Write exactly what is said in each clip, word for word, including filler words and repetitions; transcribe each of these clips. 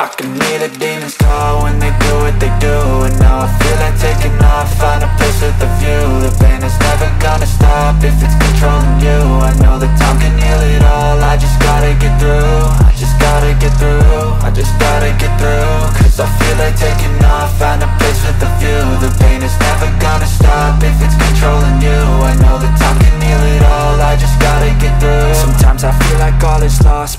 I can hear the demons call when they do what they do, and now I feel like taking off, find a place with a view. The pain is never gonna stop if it's controlling you. I know that time can heal it all, I just gotta get through. I just gotta get through, I just gotta get through. Cause I feel like taking off, find a place with a view. The pain is never gonna stop if it's controlling you. I know that time can heal it all, I just gotta get through. Sometimes I feel like all is lost,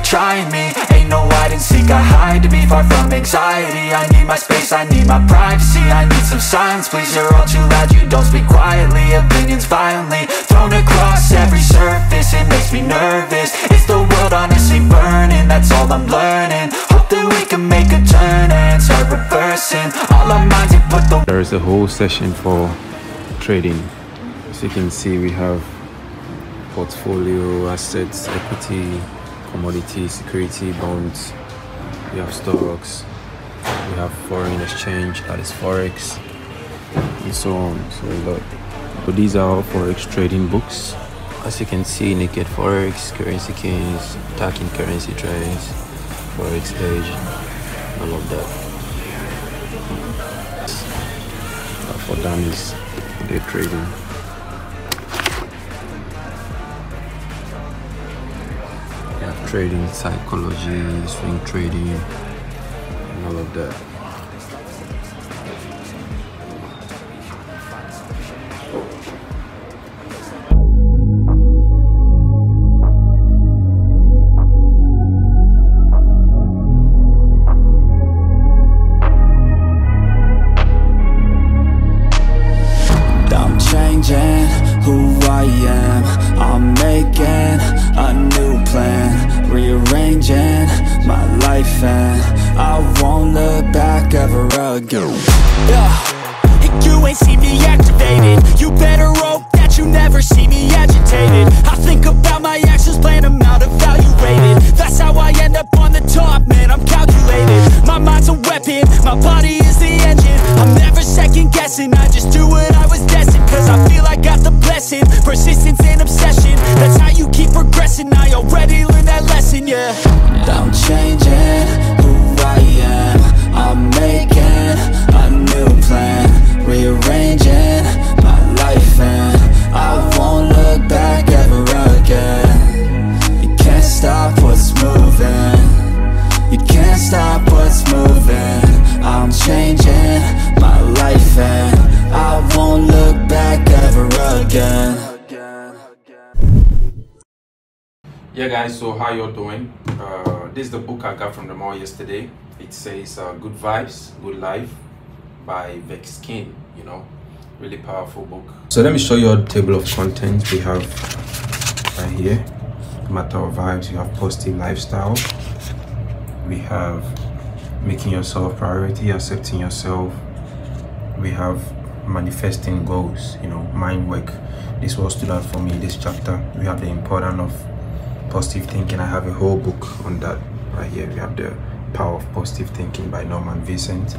trying me. Ain't no hide and seek, I hide to be far from anxiety. I need my space, I need my privacy. I need some silence, please, you're all too loud. You don't speak quietly, opinions violently thrown across every surface. It makes me nervous, it's the world honestly burning. That's all I'm learning, hope that we can make a turn and start reversing all our minds and put the... There is a whole session for trading. As you can see, we have portfolio, assets, equity, commodity, security, bonds. We have stocks, we have foreign exchange, that is Forex, and so on. So a lot. So these are all Forex trading books. As you can see, Naked Forex, Currency Kings, Attacking Currency Trades, Forex Edge, all of that. For dummies, day trading. Trading psychology, swing trading, and all of that. I'm changing who I am. I'm making a new plan, rearranging my life, and I won't look back ever again. Yeah, and you ain't see me activated. You better hope that you never see me agitated. I think about my actions, plan them out, evaluated. That's how I end up on the top, man, I'm calculated. My mind's a weapon, my body is the engine. I'm never second guessing, I just do what I was destined. Cause I feel I got the blessing, persistence and obsession. That's how you keep progressing, I already learned that lesson, yeah. I'm changing who I am. I'm making a new plan, rearranging my life, and I won't look back ever again. You can't stop what's moving, you can't stop what's moving. I'm changing my life, and I won't look back ever again. Yeah guys, so how you're doing? Uh, this is the book I got from the mall yesterday. It says uh, Good Vibes, Good Life by Vex King, you know, really powerful book. So let me show you a table of content we have right here. Matter of vibes, you have positive lifestyle. We have making yourself a priority, accepting yourself. We have manifesting goals, you know, mind work. This was stood out for me, this chapter. We have the importance of positive thinking. I have a whole book on that right here. We have The Power of Positive Thinking by Norman Vincent.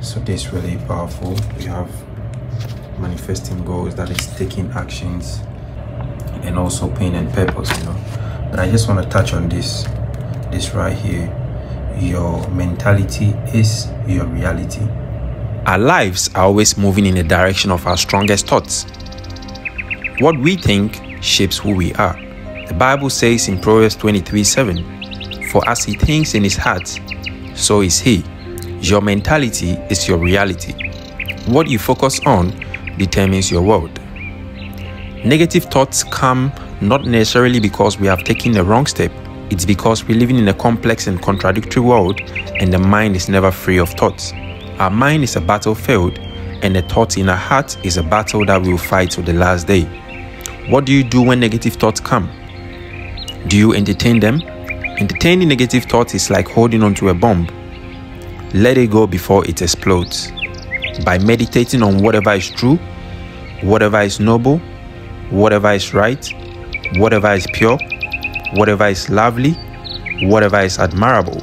So this is really powerful. We have manifesting goals, that is taking actions, and also pain and purpose, you know. But I just want to touch on this this right here. Your mentality is your reality. Our lives are always moving in the direction of our strongest thoughts. What we think shapes who we are. The Bible says in Proverbs twenty-three seven, "For as he thinks in his heart, so is he." Your mentality is your reality. What you focus on determines your world. Negative thoughts come not necessarily because we have taken the wrong step. It's because we're living in a complex and contradictory world, and the mind is never free of thoughts. Our mind is a battlefield, and the thoughts in our heart is a battle that we will fight till the last day. What do you do when negative thoughts come? Do you entertain them? Entertaining negative thoughts is like holding onto a bomb. Let it go before it explodes. by meditating on whatever is true, whatever is noble, whatever is right, whatever is pure, whatever is lovely, whatever is admirable,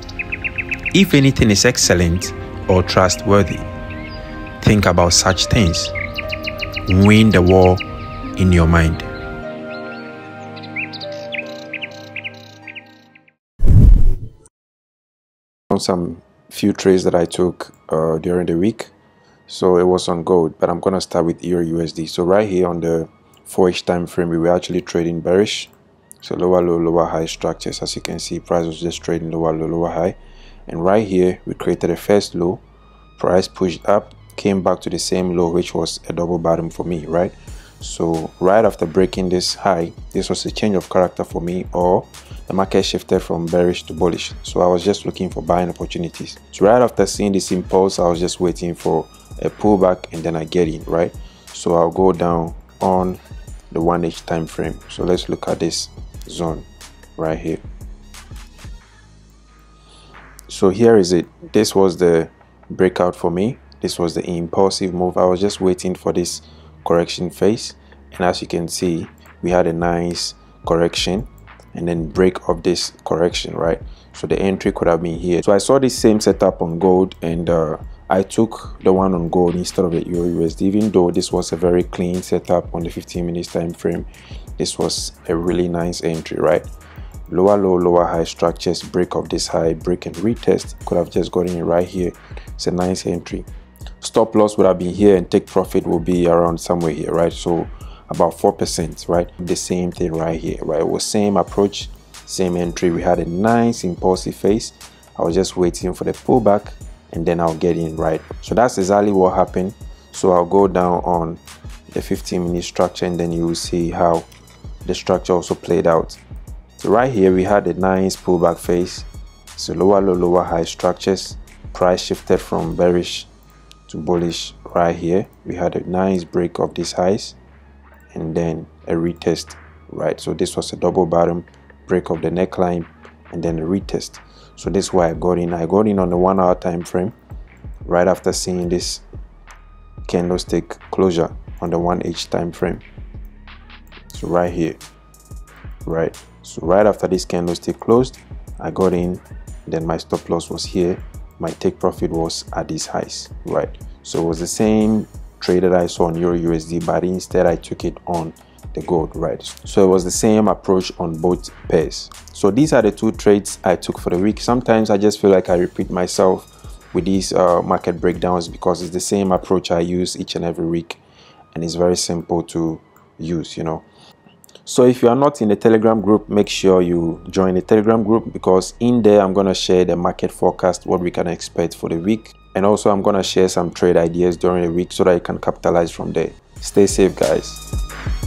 if anything is excellent or trustworthy, think about such things. Win the war in your mind. Some few trades that I took uh, during the week, so it was on gold, but I'm gonna start with E U R U S D. So right here on the four H time frame, we were actually trading bearish, so lower low, lower high structures. As you can see, price was just trading lower low, lower high, and right here we created a first low, price pushed up, came back to the same low, which was a double bottom for me, right? So right after breaking this high, this was a change of character for me, or the market shifted from bearish to bullish. So I was just looking for buying opportunities. So right after seeing this impulse, I was just waiting for a pullback and then I get in, right? So I'll go down on the one H time frame. So let's look at this zone right here. So here is it. This was the breakout for me. This was the impulsive move. I was just waiting for this correction phase, and as you can see, we had a nice correction and then break of this correction, right? So the entry could have been here. So I saw the same setup on gold, and uh, I took the one on gold instead of the E U R U S D, even though this was a very clean setup on the fifteen minutes time frame. This was a really nice entry, right? Lower low, lower high structures, break of this high, break and retest. Could have just gotten it right here. It's a nice entry. Stop loss would have been here, and take profit will be around somewhere here, right? So about four percent, right? The same thing right here, right? It was same approach, same entry. We had a nice impulsive phase. I was just waiting for the pullback and then I'll get in, right? So that's exactly what happened. So I'll go down on the fifteen minute structure, and then you will see how the structure also played out. So right here we had a nice pullback phase. So lower low, lower high structures, price shifted from bearish to bullish. Right here we had a nice break of these highs and then a retest, right? So this was a double bottom, break of the neckline, and then a retest. So this is why I got in. I got in on the one hour time frame right after seeing this candlestick closure on the one H time frame. So right here, right? So right after this candlestick closed, I got in, then my stop loss was here, my take profit was at these highs, right? So it was the same trade that I saw on E U R U S D, but instead I took it on the gold, right? So it was the same approach on both pairs. So these are the two trades I took for the week. Sometimes I just feel like I repeat myself with these uh, market breakdowns, because it's the same approach I use each and every week, and it's very simple to use, you know. So if you are not in the Telegram group, make sure you join the Telegram group, because in there I'm going to share the market forecast, what we can expect for the week, and also I'm going to share some trade ideas during the week so that you can capitalize from there. Stay safe, guys.